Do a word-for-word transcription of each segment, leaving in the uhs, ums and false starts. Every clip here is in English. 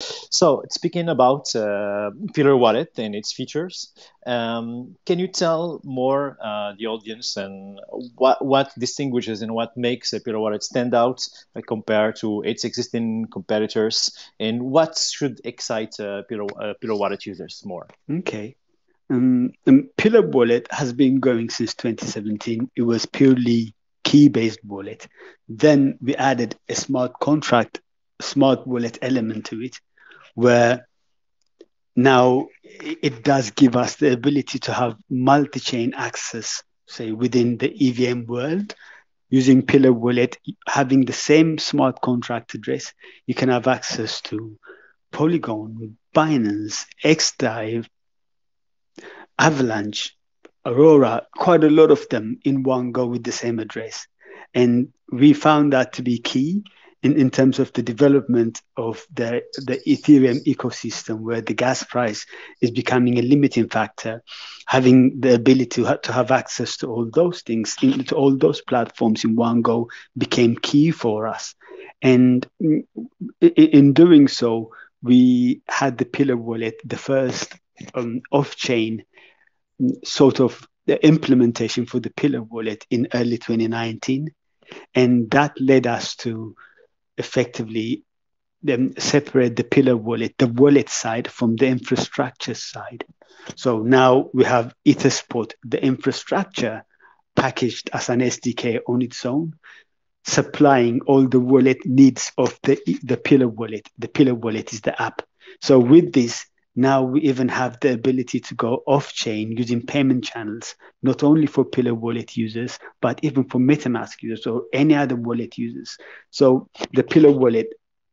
So speaking about uh, Pillar Wallet and its features, um, can you tell more uh, the audience and what, what distinguishes and what makes a Pillar Wallet stand out uh, compared to its existing competitors, and what should excite uh, Pillar, uh, Pillar Wallet users more? Okay. Um, um, Pillar Wallet has been going since twenty seventeen. It was purely key-based wallet. Then we added a smart contract, smart wallet element to it, where now it does give us the ability to have multi-chain access, say, within the E V M world. Using Pillar Wallet, having the same smart contract address, you can have access to Polygon, Binance, xDai, Avalanche, Aurora, quite a lot of them in one go with the same address. And we found that to be key In, in terms of the development of the, the Ethereum ecosystem, where the gas price is becoming a limiting factor. Having the ability to, ha- to have access to all those things, in, to all those platforms in one go became key for us. And in, in doing so, we had the Pillar Wallet, the first um, off-chain sort of the implementation for the Pillar Wallet in early twenty nineteen. And that led us to effectively then separate the Pillar Wallet, the wallet side, from the infrastructure side. So now we have Etherspot, the infrastructure, packaged as an S D K on its own, supplying all the wallet needs of the, the Pillar Wallet. The Pillar Wallet is the app. So with this, now we even have the ability to go off-chain using payment channels, not only for Pillar Wallet users, but even for MetaMask users or any other wallet users. So the Pillar Wallet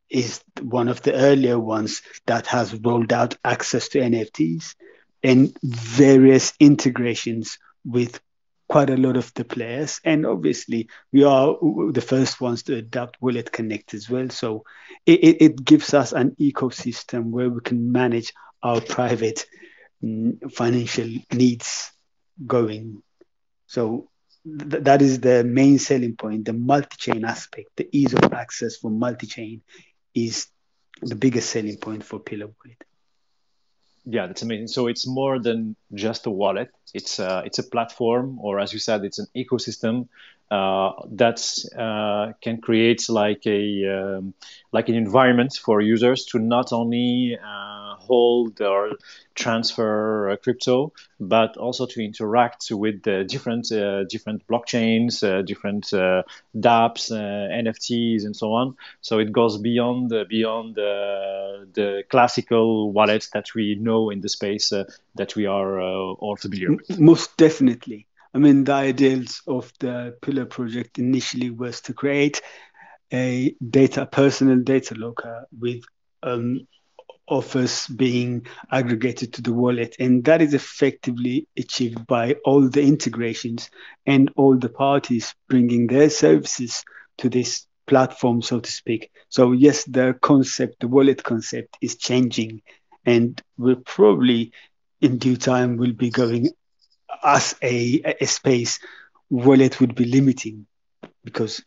is one of the earlier ones that has rolled out access to N F Ts and various integrations with quite a lot of the players. And obviously, we are the first ones to adopt Wallet Connect as well. So it, it gives us an ecosystem where we can manage our private financial needs going. So th- that is the main selling point, the multi-chain aspect. The ease of access for multi-chain is the biggest selling point for Pillar Wallet. Yeah, that's amazing. So it's more than just a wallet. It's a, it's a platform, or as you said, it's an ecosystem uh, that uh, can create like a um, like an environment for users to not only uh, hold or transfer crypto, but also to interact with the different uh, different blockchains, uh, different uh, dApps, uh, N F Ts, and so on. So it goes beyond uh, beyond uh, the classical wallets that we know in the space uh, that we are uh, all familiar with. Most definitely. I mean, the ideals of the Pillar project initially was to create a data, personal data locker with um, offers being aggregated to the wallet. And that is effectively achieved by all the integrations and all the parties bringing their services to this platform, so to speak. So yes, the concept, the wallet concept, is changing. And we'll probably, in due time, will be going as a, a space wallet would be limiting, because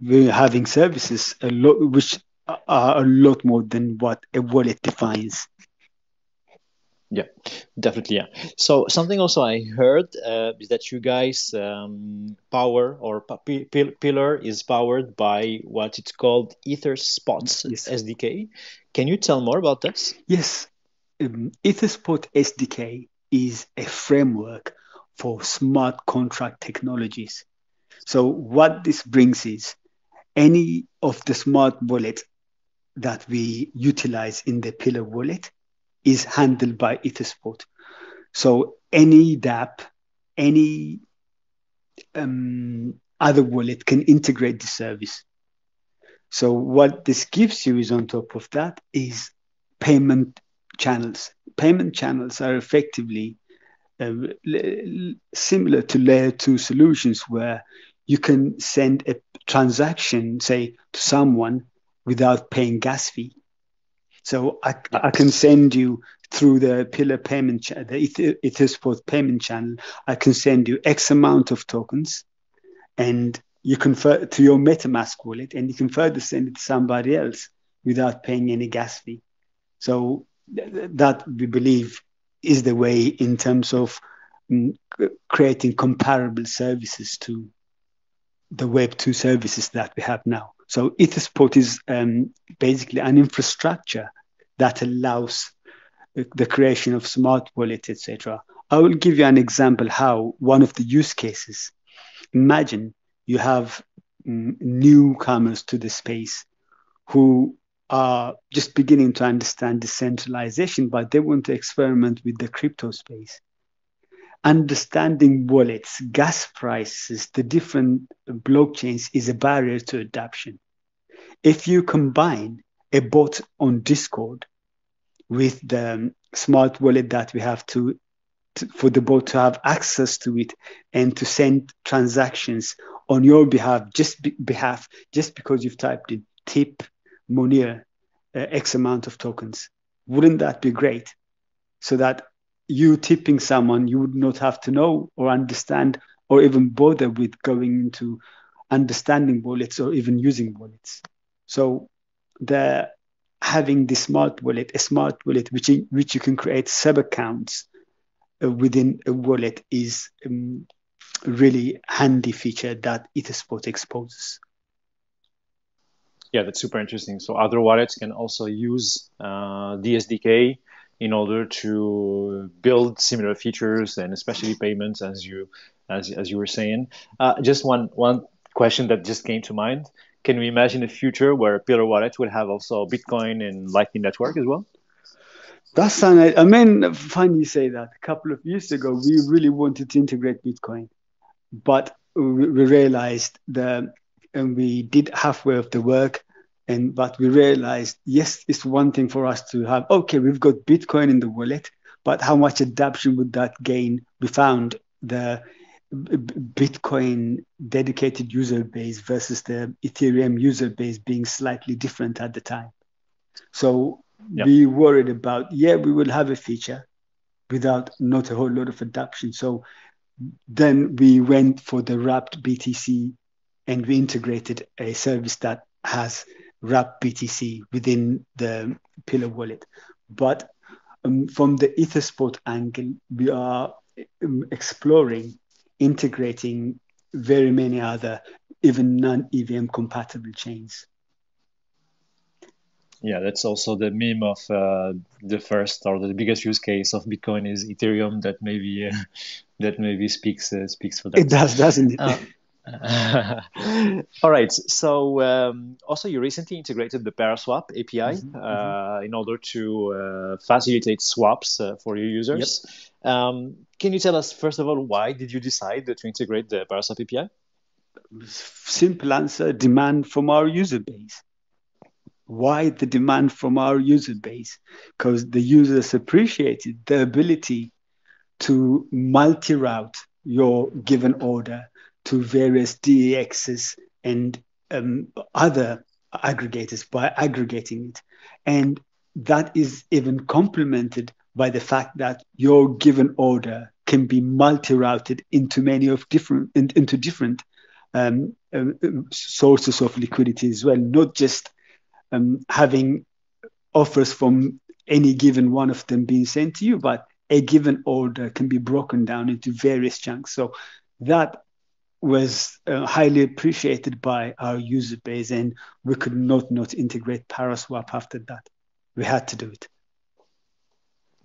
we're having services a lot which are a lot more than what a wallet defines. Yeah, definitely. Yeah. So something also I heard uh, is that you guys um, power or p- p- Pillar is powered by what it's called Etherspot yes. S D K. Can you tell more about that? Yes. Um, Etherspot S D K is a framework for smart contract technologies. So what this brings is any of the smart wallets that we utilize in the Pillar Wallet is handled by Etherspot. So any dApp, any um, other wallet can integrate the service. So what this gives you is, on top of that, is payment channels. Payment channels are effectively uh, similar to layer two solutions, where you can send a transaction, say, to someone without paying gas fee. So I, I can send you through the Pillar payment, ch- the Etherspot payment channel, I can send you X amount of tokens, and you convert to your MetaMask wallet, and you can further send it to somebody else without paying any gas fee. So th that we believe is the way in terms of um, creating comparable services to the Web two services that we have now. So Etherspot is um, basically an infrastructure that allows the creation of smart wallets, et cetera. I will give you an example how one of the use cases. Imagine you have um, newcomers to the space who are just beginning to understand decentralization, but they want to experiment with the crypto space. Understanding wallets, gas prices, the different blockchains is a barrier to adoption. If you combine a bot on Discord with the smart wallet that we have to, to for the bot to have access to it and to send transactions on your behalf, just be, behalf, just because you've typed in tip Monir uh, X amount of tokens, wouldn't that be great? So that you tipping someone, you would not have to know or understand or even bother with going into understanding wallets or even using wallets. So the having the smart wallet, a smart wallet which in, which you can create sub accounts uh, within a wallet is um, really handy feature that Etherspot exposes. Yeah, that's super interesting. So other wallets can also use uh, the S D K in order to build similar features and especially payments, as you as as you were saying. Uh, just one one question that just came to mind. Can we imagine a future where Pillar Wallet will have also Bitcoin and Lightning Network as well? That's an, I mean, funny you say that. A couple of years ago, we really wanted to integrate Bitcoin, but we realized that, and we did halfway of the work, and but we realized, yes, it's one thing for us to have, okay, we've got Bitcoin in the wallet, but how much adoption would that gain? We found the Bitcoin dedicated user base versus the Ethereum user base being slightly different at the time. So yep. we worried about, yeah, we will have a feature without not a whole lot of adoption. So then we went for the wrapped B T C and we integrated a service that has wrapped B T C within the Pillar Wallet. But um, from the Etherspot angle, we are um, exploring integrating very many other, even non-E V M compatible chains. Yeah, that's also the meme of uh, the first or the biggest use case of Bitcoin is Ethereum. That maybe uh, that maybe speaks uh, speaks for that. It does, doesn't it? Uh, All right. So um, also, you recently integrated the ParaSwap A P I mm-hmm, uh, mm-hmm. in order to uh, facilitate swaps uh, for your users. Yep. Um, can you tell us, first of all, why did you decide to integrate the ParaSwap A P I? Simple answer, demand from our user base. Why the demand from our user base? Because the users appreciated the ability to multi-route your given order to various D E Xs and um, other aggregators by aggregating it. And that is even complemented by the fact that your given order can be multi-routed into many of different, in, into different um, um, sources of liquidity as well, not just um, having offers from any given one of them being sent to you, but a given order can be broken down into various chunks. So that was uh, highly appreciated by our user base, and we could not not integrate ParaSwap after that. We had to do it.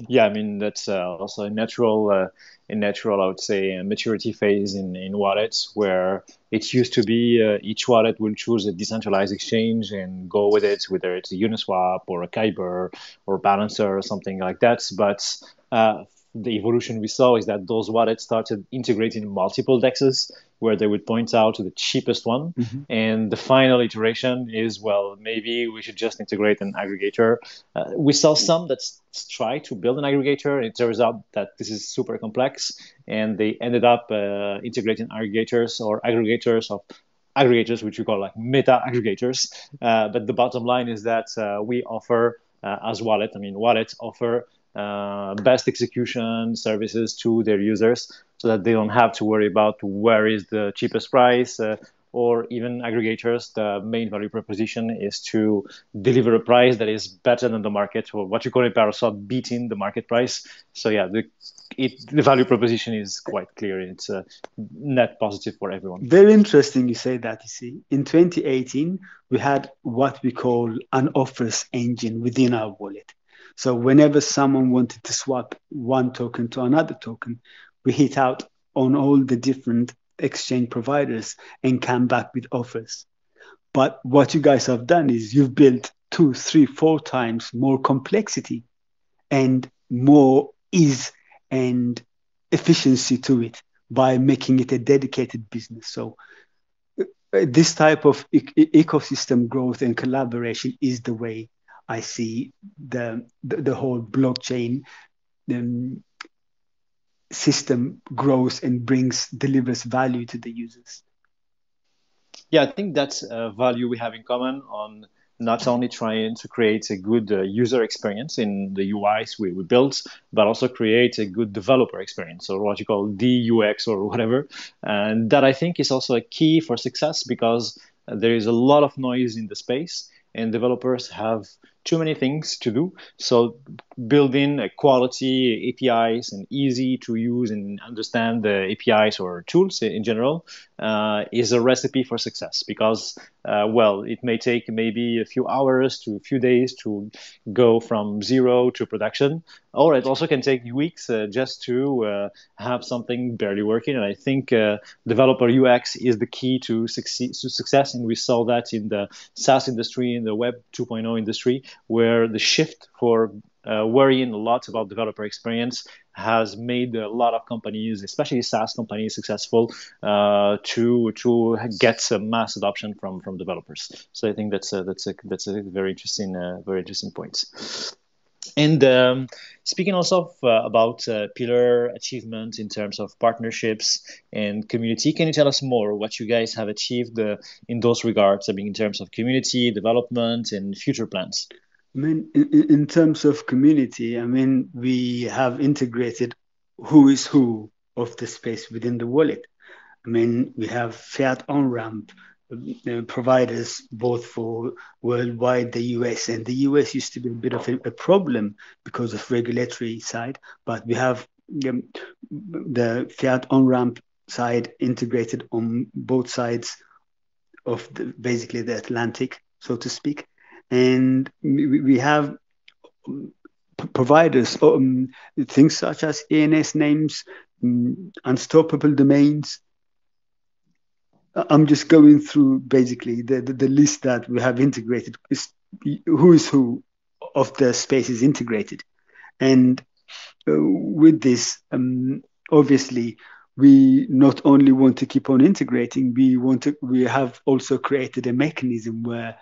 Yeah, I mean, that's uh, also a natural, uh, a natural, I would say, a maturity phase in, in wallets, where it used to be uh, each wallet will choose a decentralized exchange and go with it, whether it's a Uniswap or a Kyber or Balancer or something like that. But uh, the evolution we saw is that those wallets started integrating multiple D E Xs, where they would point out to the cheapest one. Mm-hmm. And the final iteration is, well, maybe we should just integrate an aggregator. Uh, we saw some that try to build an aggregator, and it turns out that this is super complex, and they ended up uh, integrating aggregators or aggregators of aggregators, which we call like meta aggregators. Uh, but the bottom line is that uh, we offer uh, as wallet, I mean, wallets offer uh, best execution services to their users, so that they don't have to worry about where is the cheapest price, uh, or even aggregators, the main value proposition is to deliver a price that is better than the market, or what you call in ParaSwap, beating the market price. So yeah, the it, the value proposition is quite clear. It's a net positive for everyone. Very interesting you say that, you see. In twenty eighteen, we had what we call an offers engine within our wallet. So whenever someone wanted to swap one token to another token, we hit out on all the different exchange providers and come back with offers. But what you guys have done is you've built two, three, four times more complexity and more ease and efficiency to it by making it a dedicated business. So uh, this type of e ecosystem growth and collaboration is the way I see the, the, the whole blockchain um, system grows and brings, delivers value to the users. Yeah, I think that's a value we have in common on not only trying to create a good uh, user experience in the U Is we, we built, but also create a good developer experience, or what you call D U X or whatever. And that, I think, is also a key for success, because there is a lot of noise in the space and developers have too many things to do. So building a quality A P Is and easy to use and understand the A P Is or tools in general uh, is a recipe for success, because, uh, well, it may take maybe a few hours to a few days to go from zero to production, or it also can take weeks uh, just to uh, have something barely working. And I think uh, developer U X is the key to, succeed, to success. And we saw that in the SaaS industry, in the web two point oh industry, where the shift for uh, worrying a lot about developer experience has made a lot of companies, especially SaaS companies, successful uh, to to get some mass adoption from from developers. So I think that's a, that's a, that's a very interesting uh, very interesting point. And um, speaking also of, uh, about uh, Pillar achievement in terms of partnerships and community, can you tell us more what you guys have achieved uh, in those regards? I mean, in terms of community development and future plans. I mean, in, in terms of community, I mean, we have integrated who is who of the space within the wallet. I mean, we have fiat on-ramp Uh, providers both for worldwide the U S, and the U S used to be a bit of a, a problem because of regulatory side, but we have um, the fiat on-ramp side integrated on both sides of the, basically the Atlantic, so to speak, and we, we have um, providers, um, things such as E N S names, um, Unstoppable Domains. I'm just going through basically the, the, the list that we have integrated, is who is who of the space is integrated. And uh, with this, um, obviously, we not only want to keep on integrating, we want to, we have also created a mechanism where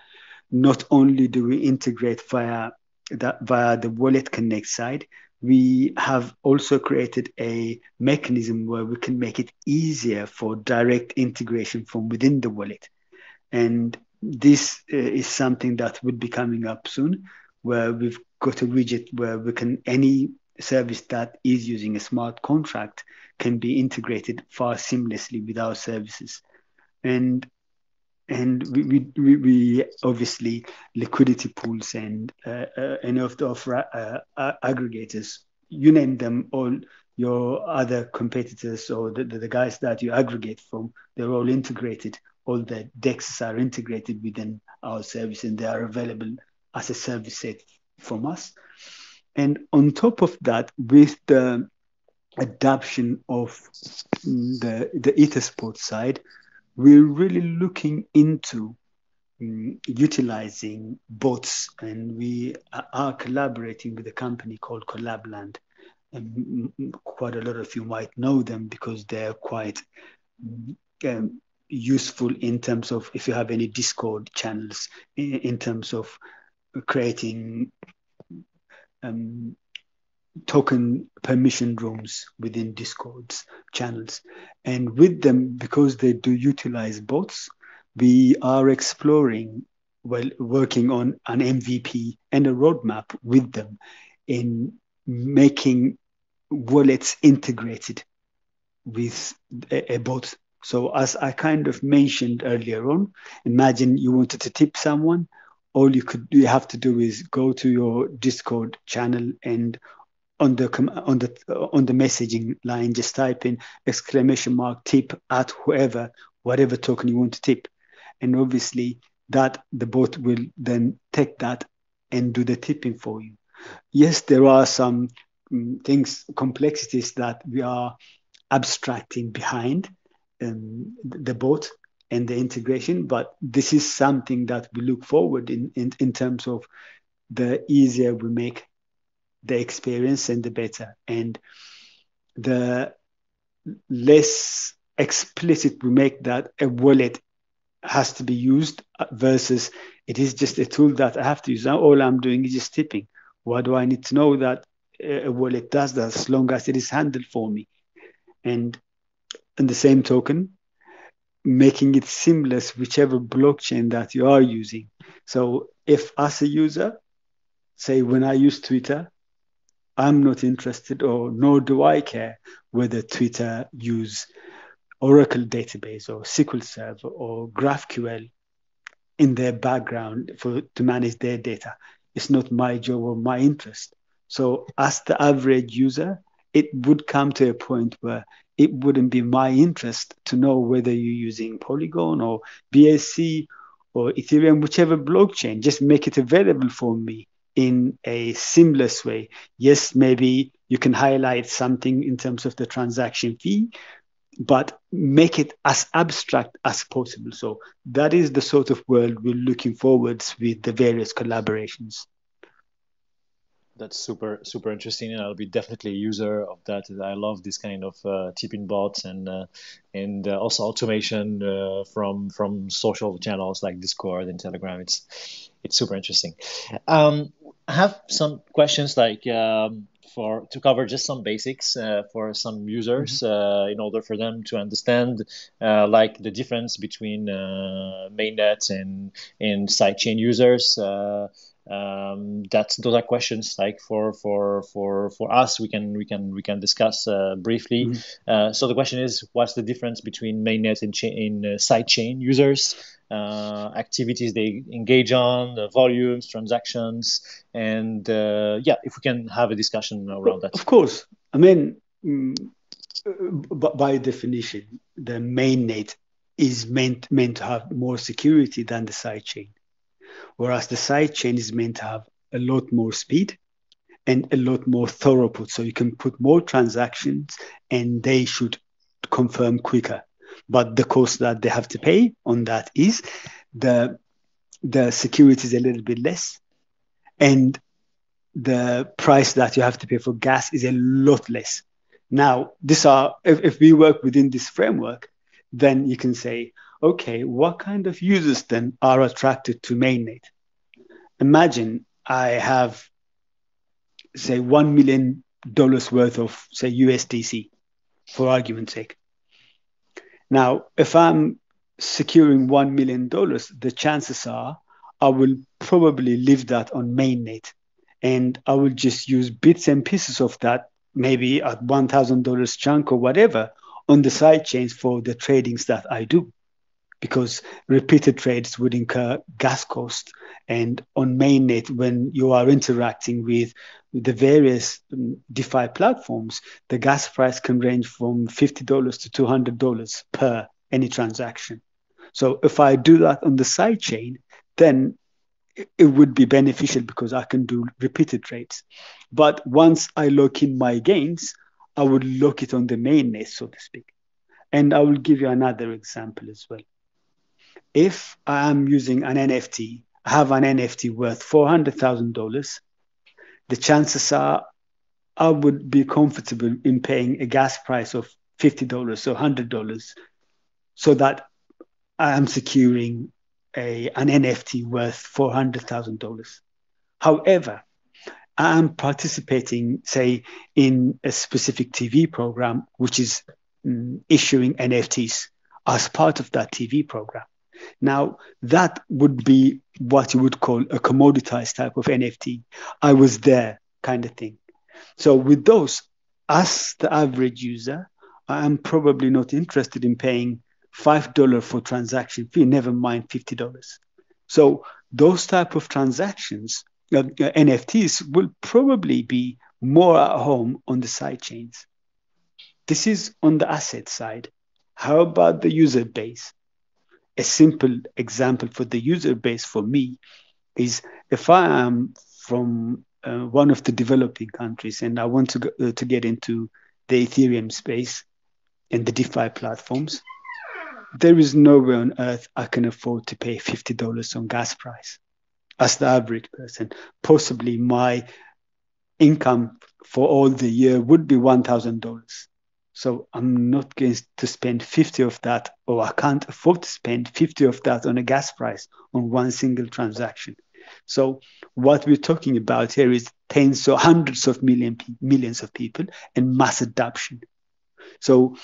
not only do we integrate via that, via the Wallet Connect side, we have also created a mechanism where we can make it easier for direct integration from within the wallet. And this uh, is something that would be coming up soon, where we've got a widget where we can, any service that is using a smart contract can be integrated far seamlessly with our services. And And we, we, we obviously liquidity pools and uh, uh, any of the offer, uh, uh, aggregators, you name them, all your other competitors or the, the guys that you aggregate from, they're all integrated. All the D E Xs are integrated within our service and they are available as a service set from us. And on top of that, with the adoption of the, the Etherspot side, we're really looking into um, utilizing bots, and we are collaborating with a company called Collabland. Um, quite a lot of you might know them because they're quite um, useful in terms of, if you have any Discord channels, in, in terms of creating um, token permission rooms within Discord's channels. And with them, because they do utilize bots, we are exploring, well, working on an M V P and a roadmap with them in making wallets integrated with a, a bot So as I kind of mentioned earlier on, imagine you wanted to tip someone. All you could you have to do is go to your Discord channel and on the on the on the messaging line, just type in exclamation mark tip at whoever, whatever token you want to tip, and obviously that the bot will then take that and do the tipping for you. Yes, there are some things, complexities that we are abstracting behind um, the bot and the integration, but this is something that we look forward in, in, in terms of the easier we make the experience and the better, and the less explicit we make that a wallet has to be used versus it is just a tool that I have to use. Now all I'm doing is just tipping. Why do I need to know that a wallet does that as long as it is handled for me? And in the same token, making it seamless whichever blockchain that you are using. So if as a user, say when I use Twitter, I'm not interested or nor do I care whether Twitter use Oracle database or S Q L Server or GraphQL in their background for to manage their data. It's not my job or my interest. So as the average user, it would come to a point where it wouldn't be my interest to know whether you're using Polygon or B S C or Ethereum, whichever blockchain. Just make it available for me in a seamless way. Yes, maybe you can highlight something in terms of the transaction fee, but make it as abstract as possible. So that is the sort of world we're looking forwards with the various collaborations. That's super, super interesting, and I'll be definitely a user of that. I love this kind of uh, tipping bots and uh, and uh, also automation uh, from from social channels like Discord and Telegram. It's it's super interesting. Um, I have some questions like um, for to cover just some basics uh, for some users mm-hmm. uh, in order for them to understand uh, like the difference between uh, mainnet and and sidechain users. Uh, Um, that's those are questions like for for for for us we can we can we can discuss uh, briefly. Mm-hmm. Uh, so the question is, what's the difference between mainnet and cha- in uh, sidechain users? Uh, activities they engage on, the volumes, transactions, and uh, yeah, if we can have a discussion around that. Of course, I mean, by definition, the mainnet is meant meant to have more security than the sidechain. Whereas the sidechain is meant to have a lot more speed and a lot more throughput. So you can put more transactions and they should confirm quicker. But the cost that they have to pay on that is the, the security is a little bit less. And the price that you have to pay for gas is a lot less. Now, these are if, if we work within this framework, then you can say, okay, what kind of users then are attracted to mainnet? Imagine I have, say, one million dollars worth of, say, U S D C, for argument's sake. Now, if I'm securing one million dollars, the chances are I will probably leave that on mainnet, and I will just use bits and pieces of that, maybe at one thousand dollars chunk or whatever, on the side chains for the tradings that I do, because repeated trades would incur gas cost. And on mainnet, when you are interacting with the various DeFi platforms, the gas price can range from fifty dollars to two hundred dollars per any transaction. So if I do that on the side chain, then it would be beneficial because I can do repeated trades. But once I lock in my gains, I would lock it on the mainnet, so to speak. And I will give you another example as well. If I'm using an N F T, I have an N F T worth four hundred thousand dollars, the chances are I would be comfortable in paying a gas price of fifty dollars or one hundred dollars so that I am securing a, an N F T worth four hundred thousand dollars. However, I am participating, say, in a specific T V program, which is mm, issuing N F Ts as part of that T V program. Now, that would be what you would call a commoditized type of N F T. I was there kind of thing. So with those, as the average user, I am probably not interested in paying five dollars for transaction fee, never mind fifty dollars. So those type of transactions, uh, N F Ts, will probably be more at home on the side chains. This is on the asset side. How about the user base? A simple example for the user base for me is if I am from uh, one of the developing countries and I want to, go, uh, to get into the Ethereum space and the DeFi platforms, there is no way on earth I can afford to pay fifty dollars on gas price as the average person. Possibly my income for all the year would be one thousand dollars. So I'm not going to spend fifty of that, or I can't afford to spend fifty of that on a gas price on one single transaction. So what we're talking about here is tens or hundreds of million, millions of people and mass adoption. So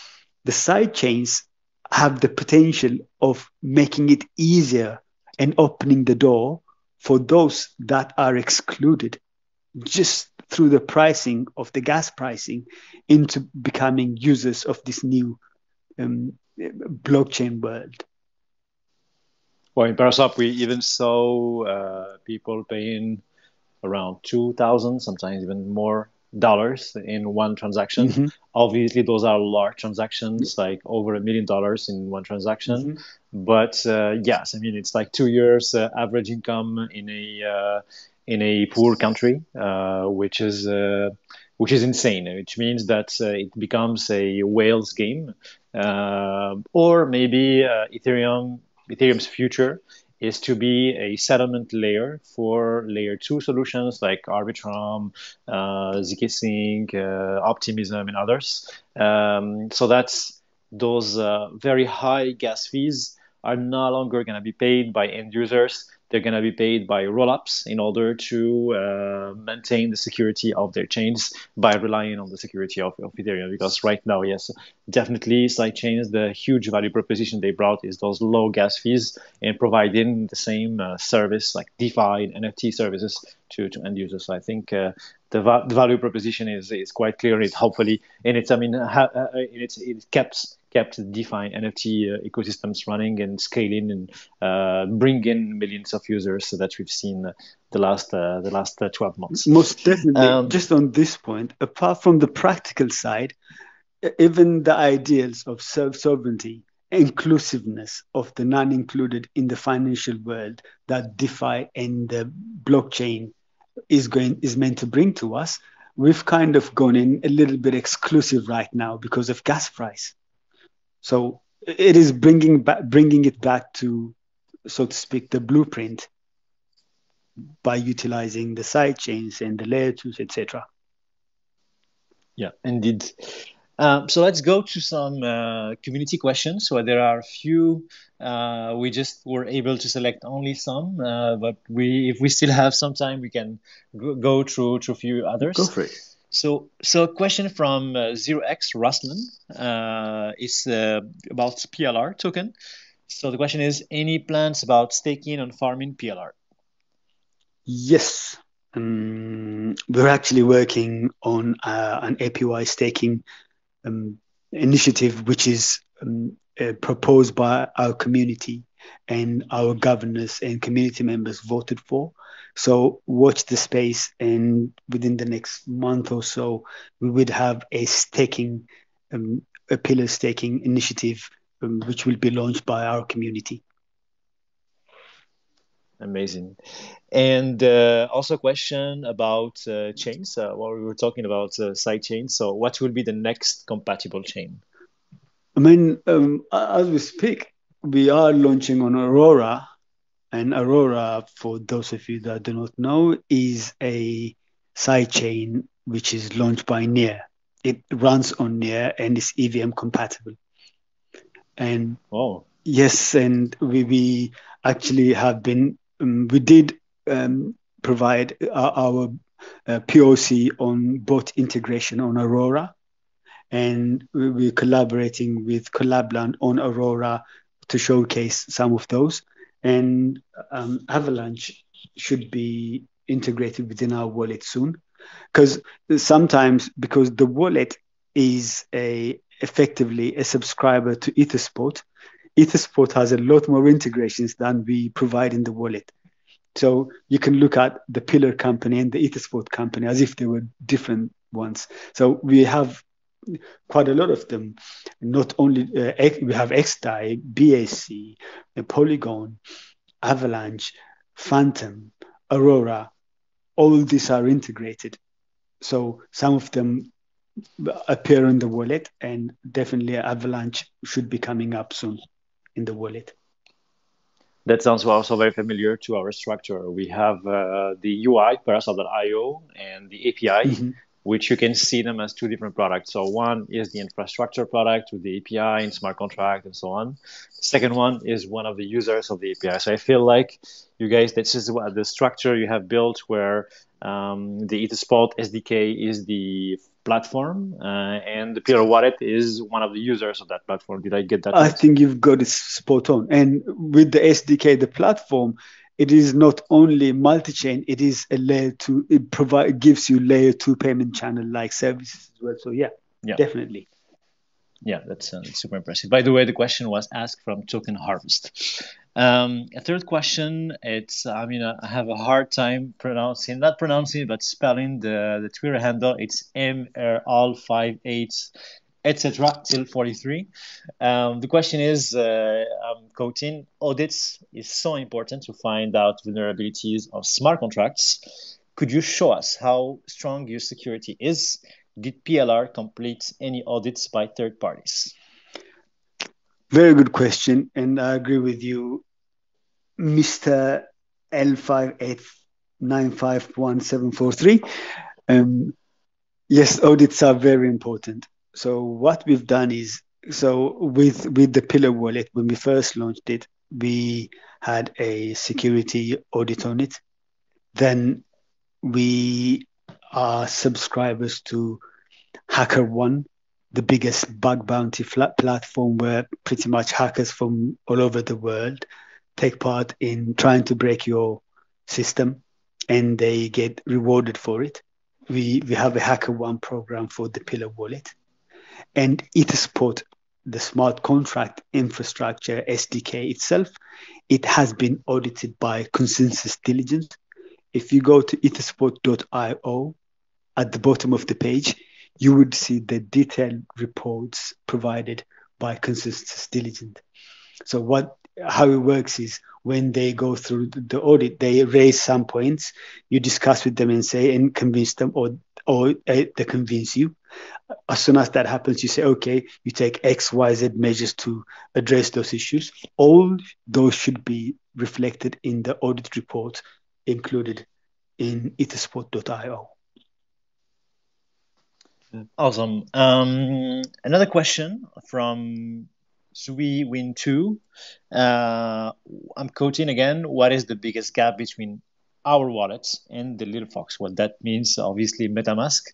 the side chains have the potential of making it easier and opening the door for those that are excluded just through the pricing of the gas pricing into becoming users of this new um, blockchain world. Well, in ParaSwap, we even saw uh, people paying around two thousand, sometimes even more, dollars in one transaction. Mm-hmm. Obviously, those are large transactions, like over a million dollars in one transaction. Mm-hmm. But uh, yes, I mean, it's like two years uh, average income in a uh, in a poor country, uh, which is uh, which is insane. Which means that uh, it becomes a whales game, uh, or maybe uh, Ethereum Ethereum's future is to be a settlement layer for layer two solutions like Arbitrum, uh, Z K Sync, uh, Optimism, and others. Um, so that's those uh, very high gas fees are no longer going to be paid by end users. They're going to be paid by rollups in order to uh, maintain the security of their chains by relying on the security of, of Ethereum. Because right now, yes, definitely side chains, the huge value proposition they brought is those low gas fees and providing the same uh, service like DeFi and N F T services to, to end users. So I think uh, the, va the value proposition is is quite clear. It hopefully, and it's I mean, ha uh, it's it kept. kept the DeFi N F T uh, ecosystems running and scaling and uh, bring in millions of users so that we've seen uh, the last uh, the last uh, twelve months. Most definitely. Um, just on this point, apart from the practical side, even the ideals of self-sovereignty, inclusiveness of the non-included in the financial world that DeFi and the blockchain is going is meant to bring to us, we've kind of gone in a little bit exclusive right now because of gas price. So it is bringing back, bringing it back to, so to speak, the blueprint by utilizing the side chains and the layer twos, et cetera. Yeah, indeed. Um, so let's go to some uh, community questions. So there are a few. Uh, we just were able to select only some, uh, but we, if we still have some time, we can go, go through to a few others. Go for it. So, so a question from uh, zero x Ruslan uh, is uh, about P L R token. So the question is, any plans about staking and farming P L R? Yes. Um, we're actually working on uh, an A P Y staking um, initiative, which is um, uh, proposed by our community, and our governors and community members voted for. So watch the space, and within the next month or so, we would have a staking, um, a pillar staking initiative, um, which will be launched by our community. Amazing. And uh, also a question about uh, chains. Uh, while we were talking about uh, side chains, so what will be the next compatible chain? I mean, um, as we speak, we are launching on Aurora. And Aurora, for those of you that do not know, is a sidechain which is launched by Near. It runs on Near and is E V M compatible. And oh, yes, and we, we actually have been, um, we did um, provide our, our uh, P O C on bot integration on Aurora. And we, we're collaborating with Collabland on Aurora to showcase some of those. And um, Avalanche should be integrated within our wallet soon, because sometimes because the wallet is a effectively a subscriber to Etherspot, Etherspot has a lot more integrations than we provide in the wallet. So you can look at the Pillar company and the Etherspot company as if they were different ones. So we have quite a lot of them. Not only uh, we have xDai, B A C, the Polygon, Avalanche, Phantom, Aurora. All these are integrated. So some of them appear in the wallet, and definitely Avalanche should be coming up soon in the wallet. That sounds also very familiar to our structure. We have uh, the U I, paraswap dot i o, and the A P I, mm-hmm. which you can see them as two different products. So one is the infrastructure product with the A P I and smart contract and so on. Second one is one of the users of the A P I. So I feel like you guys, this is what the structure you have built, where um, the Etherspot S D K is the platform, uh, and the Pillar Wallet is one of the users of that platform. Did I get that? I right? think you've got it spot on. And with the S D K, the platform, it is not only multi-chain, it is a layer two, it provide, gives you layer two payment channel like services as well. So yeah, yeah. definitely. Yeah, that's uh, super impressive. By the way, the question was asked from Token Harvest. Um, a third question, it's, I mean, I have a hard time pronouncing, not pronouncing, but spelling the, the Twitter handle. It's M R L five eight, et cetera till forty-three. Um, the question is, uh, I'm quoting, audits is so important to find out vulnerabilities of smart contracts. Could you show us how strong your security is? Did P L R complete any audits by third parties? Very good question, and I agree with you, Mister L five eight nine five one seven four three. Um, yes, audits are very important. So what we've done is, so with, with the Pillar Wallet, when we first launched it, we had a security audit on it. Then we are subscribers to HackerOne, the biggest bug bounty flat platform where pretty much hackers from all over the world take part in trying to break your system, and they get rewarded for it. We we have a HackerOne program for the Pillar Wallet, and Etherspot, the smart contract infrastructure S D K itself, it has been audited by Consensus Diligent. If you go to etherspot dot i o, at the bottom of the page, you would see the detailed reports provided by Consensus Diligent. So what, how it works is, when they go through the audit, they raise some points, you discuss with them and say, and convince them, or, or uh, they convince you. As soon as that happens, you say, okay, you take X, Y, Z measures to address those issues. All those should be reflected in the audit report included in etherspot dot i o. Awesome. Um, another question from Sui Win two. Uh, I'm quoting again. What is the biggest gap between our wallets and the Little Fox? Well, that means obviously MetaMask.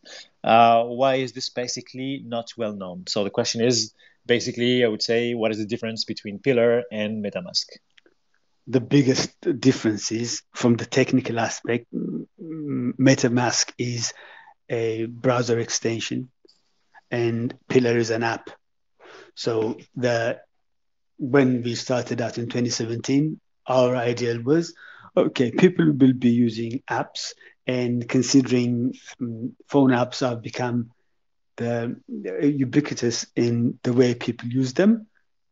Uh, why is this basically not well known? So the question is basically, I would say, what is the difference between Pillar and MetaMask? The biggest difference is from the technical aspect. MetaMask is a browser extension, and Pillar is an app. So the when we started out in twenty seventeen, our idea was, okay, people will be using apps, and considering um, phone apps have become the, uh, ubiquitous in the way people use them,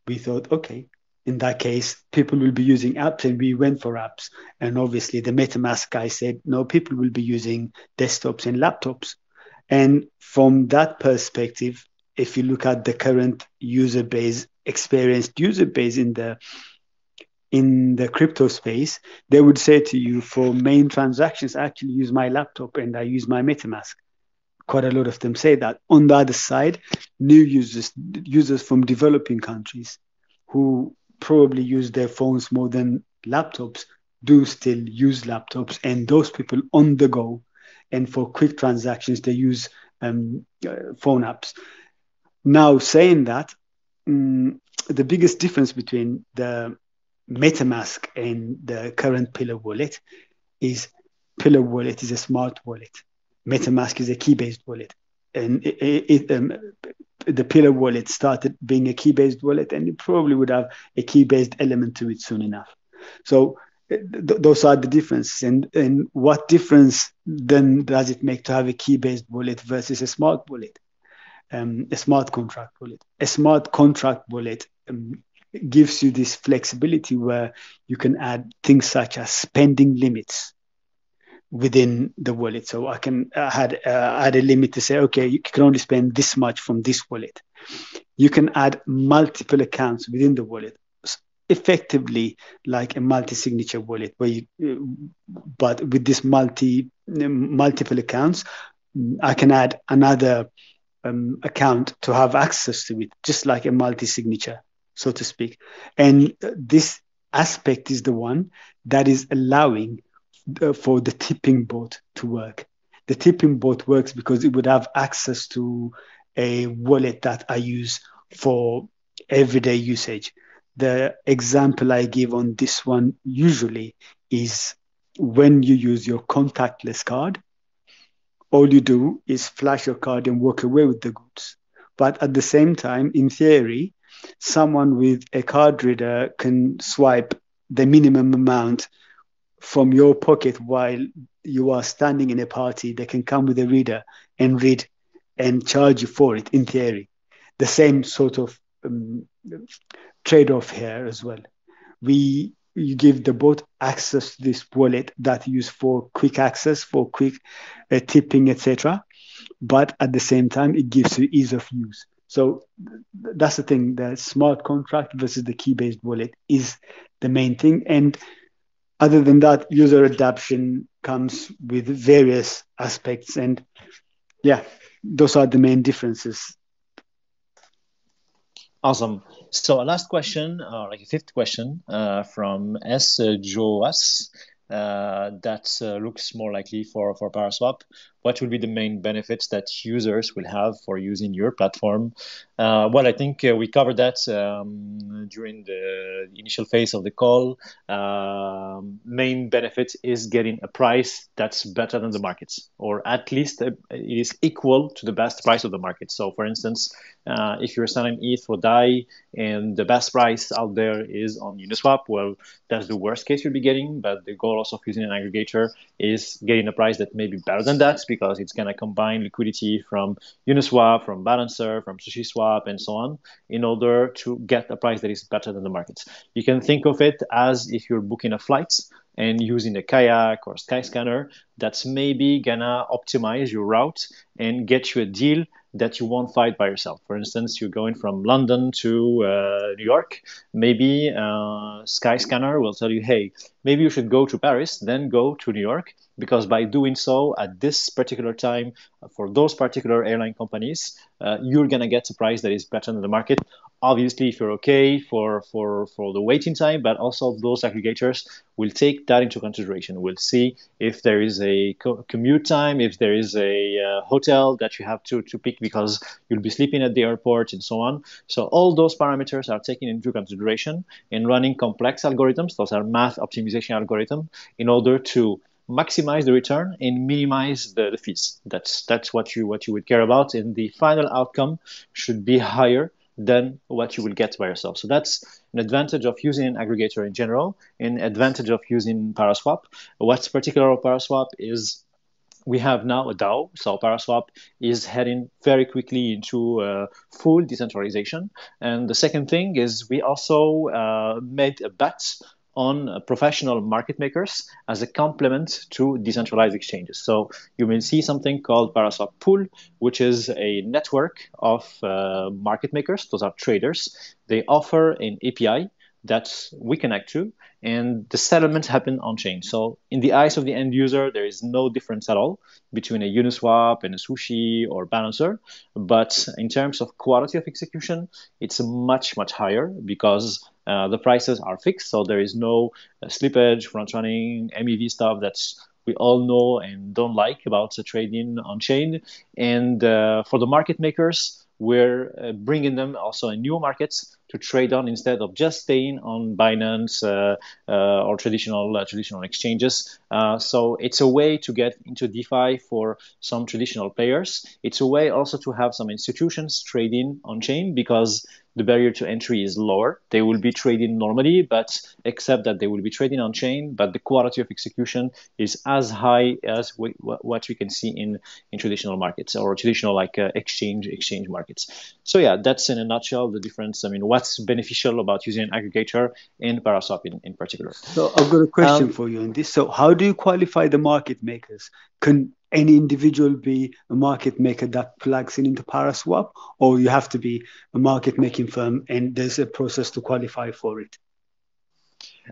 we thought, okay, in that case, people will be using apps, and we went for apps. And obviously the MetaMask guy said, no, people will be using desktops and laptops. And from that perspective, if you look at the current user base, experienced user base in the in the crypto space, they would say to you, for main transactions, I actually use my laptop and I use my MetaMask. Quite a lot of them say that. On the other side, new users, users from developing countries who probably use their phones more than laptops, do still use laptops, and those people on the go, and for quick transactions, they use um, uh, phone apps. Now, saying that, um, the biggest difference between the MetaMask and the current Pillar Wallet is Pillar Wallet is a smart wallet. MetaMask is a key-based wallet. And it, it, um, the Pillar Wallet started being a key-based wallet, and it probably would have a key-based element to it soon enough. So th those are the differences. And, and what difference then does it make to have a key-based wallet versus a smart wallet, um, a smart contract wallet? A smart contract wallet um, gives you this flexibility where you can add things such as spending limits within the wallet. So I can add, uh, add a limit to say, okay, you can only spend this much from this wallet. You can add multiple accounts within the wallet, effectively like a multi-signature wallet, where you, but with this multi, multiple accounts, I can add another um, account to have access to it, just like a multi-signature, so to speak. And this aspect is the one that is allowing for the tipping bot to work. The tipping bot works because it would have access to a wallet that I use for everyday usage. The example I give on this one usually is when you use your contactless card, all you do is flash your card and walk away with the goods. But at the same time, in theory, someone with a card reader can swipe the minimum amount from your pocket while you are standing in a party. They can come with a reader and read and charge you for it, in theory. The same sort of um, trade-off here as well. We you give the bot access to this wallet that you use for quick access, for quick uh, tipping, et cetera. But at the same time, it gives you ease of use. So that's the thing, the smart contract versus the key-based wallet is the main thing. And other than that, user adoption comes with various aspects. And yeah, those are the main differences. Awesome. So a last question, or like a fifth question uh, from S. Joas uh, that uh, looks more likely for, for ParaSwap. What will be the main benefits that users will have for using your platform? Uh, well, I think uh, we covered that um, during the initial phase of the call. Uh, main benefit is getting a price that's better than the markets, or at least it is equal to the best price of the market. So, for instance, uh, if you're selling E T H or DAI and the best price out there is on Uniswap, well, that's the worst case you'll be getting. But the goal also of using an aggregator is getting a price that may be better than that, because it's going to combine liquidity from Uniswap, from Balancer, from SushiSwap, and so on, in order to get a price that is better than the market. You can think of it as if you're booking a flight and using a kayak or Skyscanner, that's maybe going to optimize your route and get you a deal that you won't fight by yourself. For instance, you're going from London to uh, New York, maybe uh, Skyscanner will tell you, hey, maybe you should go to Paris, then go to New York, because by doing so at this particular time for those particular airline companies, uh, you're going to get a price that is better than the market. Obviously, if you're okay for, for, for the waiting time, but also those aggregators will take that into consideration. We'll see if there is a co commute time, if there is a uh, hotel that you have to, to pick because you'll be sleeping at the airport and so on. So all those parameters are taken into consideration in running complex algorithms. Those are math optimization algorithms in order to maximize the return and minimize the, the fees. That's, that's what you, what you would care about. And the final outcome should be higher than what you will get by yourself. So that's an advantage of using an aggregator in general, an advantage of using ParaSwap. What's particular of ParaSwap is we have now a DAO, so ParaSwap is heading very quickly into uh, full decentralization. And the second thing is we also uh, made a bet on professional market makers as a complement to decentralized exchanges. So you may see something called ParaSwap Pool, which is a network of uh, market makers. Those are traders. They offer an A P I that we connect to, and the settlement happen on chain. So in the eyes of the end user, there is no difference at all between a Uniswap and a Sushi or Balancer. But in terms of quality of execution, it's much, much higher because Uh, the prices are fixed, so there is no uh, slippage, front running, M E V stuff that's we all know and don't like about the trading on chain. And uh, for the market makers, we're uh, bringing them also in new markets to trade on instead of just staying on Binance uh, uh, or traditional uh, traditional exchanges. Uh, so it's a way to get into DeFi for some traditional players. It's a way also to have some institutions trading on chain because the barrier to entry is lower. They will be trading normally, but except that they will be trading on chain, but the quality of execution is as high as we, what we can see in, in traditional markets or traditional like uh, exchange exchange markets. So yeah, that's in a nutshell the difference. I mean, what's beneficial about using an aggregator in ParaSwap in, in particular. So I've got a question um, for you on this. So how do you qualify the market makers? Can any individual be a market maker that plugs in into ParaSwap, or you have to be a market making firm and there's a process to qualify for it?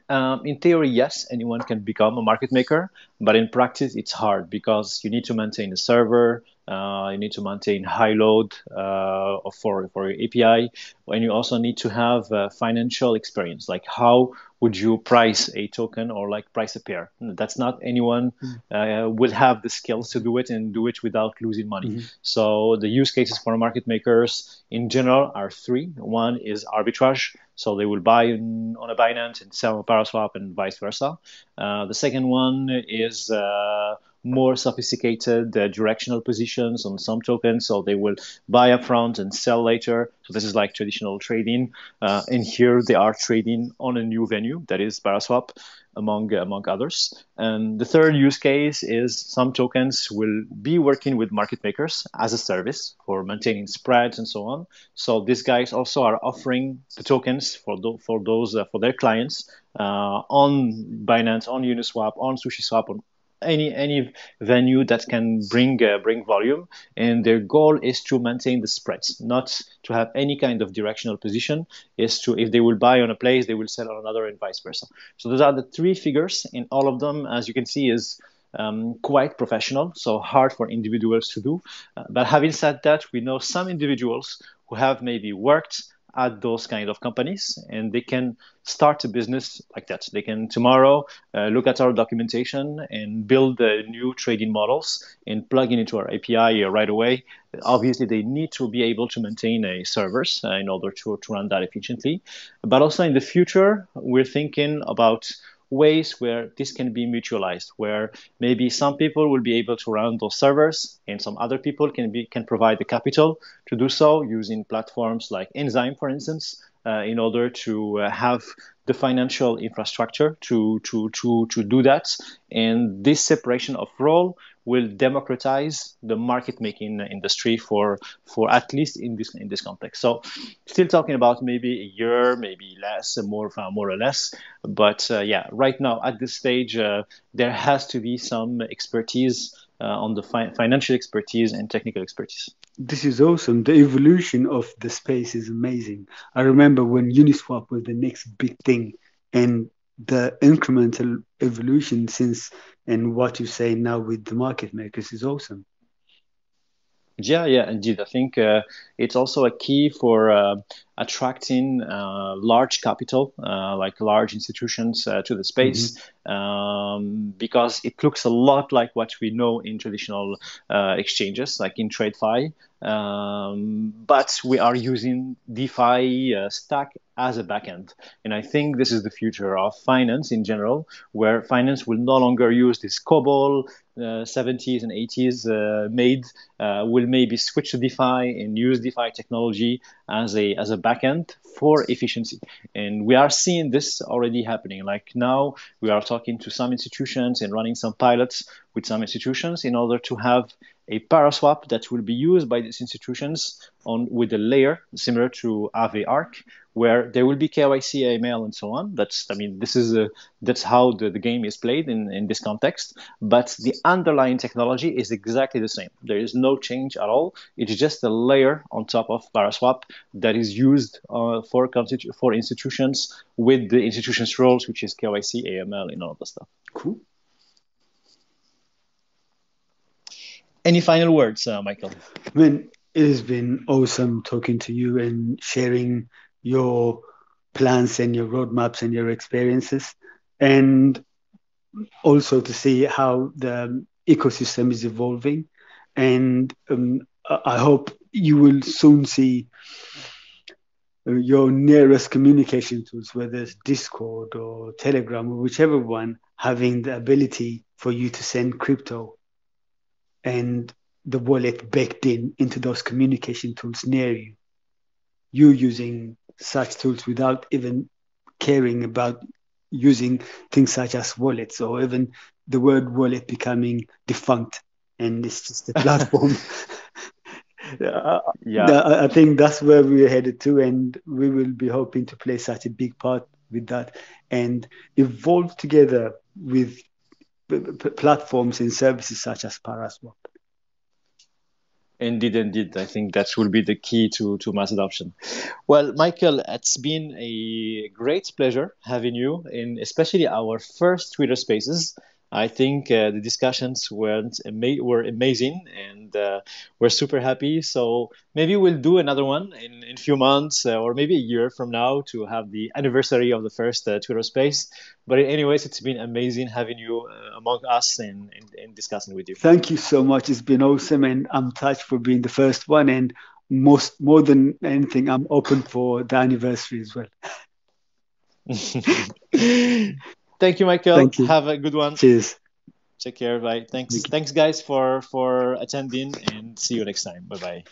Um, in theory, yes, anyone can become a market maker, but in practice it's hard because you need to maintain a server, uh, you need to maintain high load uh, for, for your A P I, and you also need to have uh, financial experience, like how would you price a token or like price a pair? That's not anyone uh, will have the skills to do it and do it without losing money. Mm-hmm. So the use cases for market makers in general are three. One is arbitrage. So they will buy in, on a Binance and sell on ParaSwap and vice versa. Uh, the second one is uh, more sophisticated uh, directional positions on some tokens. So they will buy upfront and sell later. So this is like traditional trading. Uh, and here they are trading on a new venue, that is ParaSwap, among uh, among others. And the third use case is some tokens will be working with market makers as a service for maintaining spreads and so on. So these guys also are offering the tokens for th for those uh, for their clients uh, on Binance, on Uniswap, on SushiSwap, on any any venue that can bring uh, bring volume, and their goal is to maintain the spreads, not to have any kind of directional position. Is to, if they will buy on a place, they will sell on another and vice versa. So those are the three figures, and all of them, as you can see, is um, quite professional, so hard for individuals to do. Uh, but having said that, we know some individuals who have maybe worked at those kind of companies, and they can start a business like that. They can tomorrow uh, look at our documentation and build uh, new trading models and plug in into our A P I right away. Obviously, they need to be able to maintain a servers uh, in order to, to run that efficiently. But also in the future, we're thinking about ways where this can be mutualized, where maybe some people will be able to run those servers and some other people can be can provide the capital to do so using platforms like Enzyme, for instance, uh, in order to uh, have the financial infrastructure to to to to do that. And this separation of role will democratize the market making industry for for at least in this in this context. So still talking about maybe a year, maybe less, more more or less. But uh, yeah, right now at this stage, uh, there has to be some expertise uh, on the fi financial expertise and technical expertise. This is awesome. The evolution of the space is amazing. I remember when Uniswap was the next big thing, and the incremental evolution since, and what you say now with the market makers is awesome. Yeah, yeah, indeed. I think uh, it's also a key for uh, attracting uh, large capital, uh, like large institutions uh, to the space, mm-hmm. um, because it looks a lot like what we know in traditional uh, exchanges, like in TradeFi. Um, but we are using DeFi uh, stack as a backend. And I think this is the future of finance in general, where finance will no longer use this COBOL, uh, seventies and eighties uh, made, uh, will maybe switch to DeFi and use DeFi technology as a, as a backend for efficiency. And we are seeing this already happening. Like now we are talking to some institutions and running some pilots with some institutions in order to have a ParaSwap that will be used by these institutions on with a layer similar to Aave Arc, where there will be K Y C, A M L, and so on. That's, I mean, this is a, that's how the, the game is played in, in this context. But the underlying technology is exactly the same. There is no change at all. It's just a layer on top of ParaSwap that is used uh, for for institutions with the institution's roles, which is K Y C, A M L, and all of that stuff. Cool. Any final words, uh, Michael? I mean, it has been awesome talking to you and sharing your plans and your roadmaps and your experiences, and also to see how the ecosystem is evolving. And um, I hope you will soon see your nearest communication tools, whether it's Discord or Telegram or whichever one, having the ability for you to send crypto and the wallet baked in into those communication tools near you. You're using such tools without even caring about using things such as wallets, or even the word wallet becoming defunct, and it's just a platform. Yeah, I think that's where we're headed to, and we will be hoping to play such a big part with that and evolve together with p- p- platforms and services such as ParaSwap. Indeed, indeed. I think that will be the key to, to mass adoption. Well, Michael, it's been a great pleasure having you in especially our first Twitter Spaces. I think uh, the discussions were, ama- were amazing, and uh, we're super happy. So maybe we'll do another one in a few months uh, or maybe a year from now to have the anniversary of the first uh, Twitter Space. But anyways, it's been amazing having you uh, among us and, and, and discussing with you. Thank you so much. It's been awesome, and I'm touched for being the first one. And most more than anything, I'm open for the anniversary as well. Thank you, Michael. Thank you. Have a good one. Cheers. Take care. Bye. Thanks. Thank Thanks, guys, for, for attending, and see you next time. Bye-bye.